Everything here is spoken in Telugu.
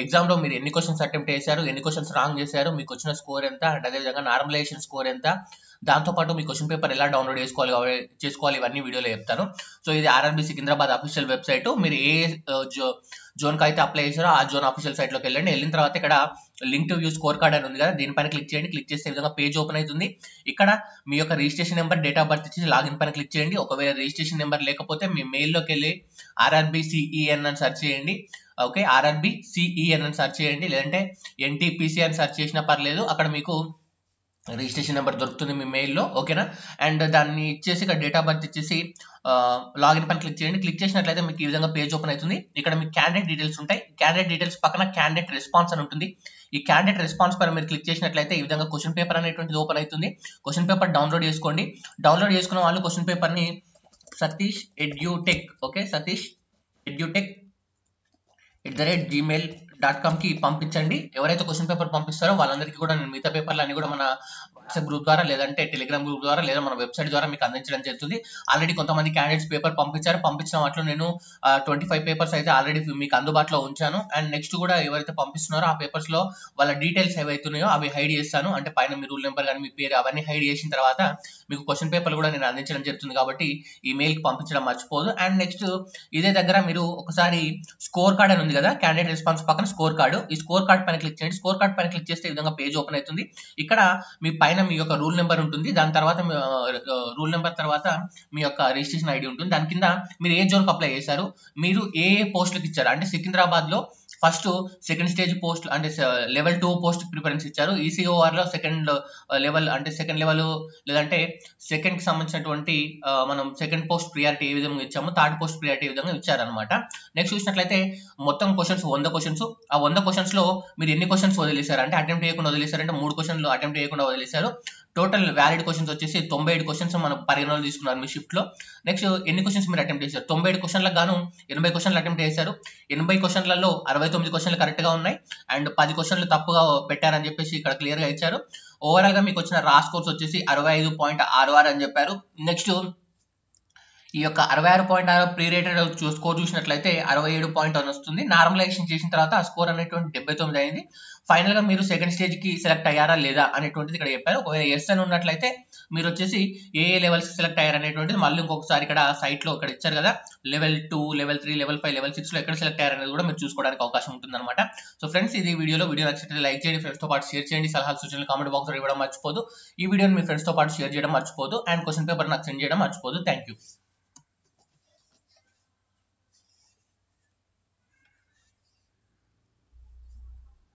ఎగ్జామ్లో మీరు ఎన్ని క్వశ్చన్స్ అటెంప్ట్ చేశారు, ఎన్ని క్వశ్చన్స్ రాంగ్ చేశారు, మీకు వచ్చిన స్కోర్ ఎంత, అండ్ అదేవిధంగా నార్మలైజేషన్ స్కోర్ ఎంత, దాంతోపాటు మీ క్వశ్చన్ పేపర్ ఎలా డౌన్లోడ్ చేసుకోవాలి ఇవన్నీ వీడియోలో చెప్తాను. సో ఇది ఆర్ఆర్బీ సికింద్రాబాద్ అఫీషియల్ వెబ్సైట్. మీరు ఏ జోన్కి అయితే అప్లై చేశారో ఆ జోన్ అఫీషియల్ సైట్లోకి వెళ్ళండి. వెళ్ళిన తర్వాత ఇక్కడ link to view score card అని ఉంది కదా, దీనిపైన క్లిక్ చేయండి. క్లిక్ చేసే విధంగా పేజ్ ఓపెన్ అవుతుంది. ఇక్కడ మీ యొక్క registration number, date of birth ఇచ్చి లాగిన్ పైన క్లిక్ చేయండి. ఒకవేళ రిజిస్ట్రేషన్ నెంబర్ లేకపోతే మీ మెయిల్లోకి వెళ్ళి RRBCEN అని సెర్చ్ చేయండి. ఓకే, RRBCEN అని సెర్చ్ చేయండి, లేదంటే NTPC అని సెర్చ్ చేసినా పర్లేదు. అక్కడ మీకు రిజిస్ట్రేషన్ నెంబర్ దొరుకుతుంది మీ మెయిల్లో. ఓకేనా, అండ్ దాన్ని ఇచ్చేసి ఇక్కడ డేట్ ఆఫ్ బర్త్ ఇచ్చేసి లాగిన్ పైన క్లిక్ చేయండి. క్లిక్ చేసినట్లయితే మీకు ఈ విధంగా పేజ్ ఓపెన్ అవుతుంది. ఇక్కడ మీకు క్యాండిడేట్ డీటెయిల్స్ ఉంటాయి. క్యాండిడేట్ డీటెయిల్స్ పక్కన క్యాండిడేట్ రెస్పాన్స్ అని ఉంటుంది. ఈ క్యాండిడేట్ రెస్పాన్స్ పైన మీరు క్లిక్ చేసినట్లయితే ఈ విధంగా క్వశ్చన్ పేపర్ అనేటువంటిది ఓపెన్ అవుతుంది. క్వశ్చన్ పేపర్ డౌన్లోడ్ చేసుకోండి. డౌన్లోడ్ చేసుకున్న వాళ్ళు క్వశ్చన్ పేపర్ని Satish edutech, okay, Satish Edutech @gmail.com కి పంపించండి. ఎవరైతే క్వశ్చన్ పేపర్ పంపిస్తారో వాళ్ళందరికీ కూడా నేను మిగతా పేపర్లు అన్ని కూడా మన వాట్సాప్ గ్రూప్ ద్వారా, లేదంటే టెలిగ్రామ్ గ్రూప్ ద్వారా, లేదా మన వెబ్సైట్ ద్వారా మీకు అందించడం జరుగుతుంది. ఆల్రెడీ కొంతమంది క్యాండిడేట్స్ పేపర్ పంపించారు. పంపించిన వాటిలో నేను 25 పేపర్స్ అయితే ఆల్రెడీ మీకు అందుబాటులో ఉంచాను. అండ్ నెక్స్ట్ కూడా ఎవరైతే పంపిస్తున్నారో ఆ పేపర్స్ లో వాళ్ళ డీటెయిల్స్ ఏవైతున్నాయో అవి హైడ్ చేస్తాను. అంటే పైన మీ రూల్ నెంబర్ కానీ మీ పేరు అవన్నీ హైడ్ చేసిన తర్వాత మీకు క్వశ్చన్ పేపర్లు కూడా నేను అందించడం జరుగుతుంది. కాబట్టి ఈమెయిల్ కి పంపించడం మర్చిపోదు. అండ్ నెక్స్ట్ ఇదే దగ్గర మీరు ఒకసారి స్కోర్ కార్డ్ అని కదా, క్యాండిడేట్ రెస్పాన్స్ పక్కన స్కోర్ కార్డు, ఈ స్కోర్ కార్డ్ పైన క్లిక్ చేయండి. స్కోర్ కార్డ్ పైన క్లిక్ చేస్తే ఈ విధంగా పేజ్ ఓపెన్ అవుతుంది. ఇక్కడ మీ పైన మీ యొక్క రూల్ నెంబర్ ఉంటుంది. దాని తర్వాత రూల్ నెంబర్ తర్వాత మీ యొక్క రిజిస్ట్రేషన్ ఐడి ఉంటుంది. దాని కింద మీరు ఏ జోన్కి అప్లై చేశారు, మీరు ఏ పోస్టులకు ఇచ్చారు, అంటే సికింద్రాబాద్ లో ఫస్ట్ సెకండ్ స్టేజ్ పోస్ట్ అంటే లెవెల్ 2 పోస్ట్ ప్రిఫరెన్స్ ఇచ్చారు. ఈసీఓఆర్ లో సెకండ్ లెవెల్ లేదంటే సెకండ్ కి సంబంధించినటువంటి మనం సెకండ్ పోస్ట్ ప్రియారిటీ ఏ విధంగా ఇచ్చాము, థర్డ్ పోస్ట్ ప్రియారిటీ ఏ విధంగా ఇచ్చారనమాట. నెక్స్ట్ చూసినట్లయితే మొత్తం క్వశ్చన్స్ 100 క్వశ్చన్స్. ఆ 100 క్వశ్చన్స్ లో మీరు ఎన్ని క్వశ్చన్స్ వదిలేశారు, అంటే అటెంప్ట్ చేయకుండా వదిలేశారు, అంటే 3 క్వశ్చన్లు అటెంప్ట్ చేయకుండా వదిలేశారు. టోటల్ వ్యాలిడ్ క్వశ్చన్స్ వచ్చేసి 97 క్వశ్చన్స్ మనం పరిగణలో తీసుకున్నారు మీ షిఫ్ట్ లో. నెక్స్ట్ ఎన్ని క్వశ్చన్స్ మీరు అటెంప్ట్ చేశారు, 97 క్వశ్చన్లకు గాను 80 క్వశ్చన్లు అటెంప్ట్ చేశారు. 80 క్వశ్చన్లలో 69 క్వశ్చన్లు కరెక్ట్ గా ఉన్నాయి, అండ్ 10 క్వశ్చన్లు తప్పుగా పెట్టారని చెప్పేసి ఇక్కడ క్లియర్ గా ఇచ్చారు. ఓవరాల్ గా మీకు వచ్చిన రా స్కోర్స్ వచ్చేసి 65.66 అని చెప్పారు. నెక్స్ట్ ఈ యొక్క 66.6 ప్రీ రేటెడ్ స్కోర్ చూసినట్లయితే 67 అని వస్తుంది. నార్మలైజేషన్ చేసిన తర్వాత ఆ స్కోర్ అనేటువంటి 79 అయింది. ఫైనల్ గా మీరు సెకండ్ స్టేజ్ కి సెలెక్ట్ అయ్యారా లేదా అనేటువంటిది ఇక్కడ చెప్పారు. ఒకవేళ ఎస్ అని ఉన్నట్లయితే మీరు వచ్చేసి ఏ లెవెల్స్ సెలెక్ట్ అయ్యారు అనేటువంటిది మళ్ళీ ఇంకొకసారి ఇక్కడ సైట్ లో ఇక్కడ ఇచ్చారు కదా, లెవెల్ 2, లెవెల్ 3, లెవెల్ 5, లెవెల్ 6 లో ఎక్కడ సెలెక్ట్ అయ్యారు అనేది కూడా మీరు చూసుకోవడానికి అవకాశం ఉంటుంది అనమాట. సో ఫ్రెండ్స్, ఇది వీడియో నచ్చితే లైక్ చేయండి, ఫ్రెండ్స్ తో పాటు షేర్ చేయండి, సలహాలు సూచనలు కామెంట్ బాక్స్ లో ఇవ్వడం మర్చిపోదు, ఈ వీడియోని మీ ఫ్రెండ్స్ తో పాటు షేర్ చేయడం మర్చిపోదు, అండ్ క్వశ్చన్ పేపర్ నాకు సెండ్ చేయడం మర్చిపోదు. Thank you.